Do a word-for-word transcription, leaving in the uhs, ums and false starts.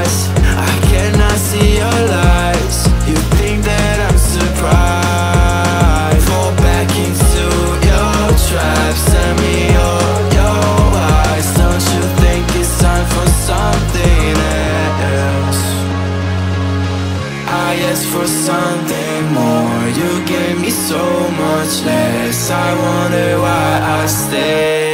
eyes, I cannot see your lies. You think that I'm surprised? Fall back into your trap, send me all your lies. Don't you think it's time for something else? I asked for something more, you gave me so much less. I wonder why I stayed.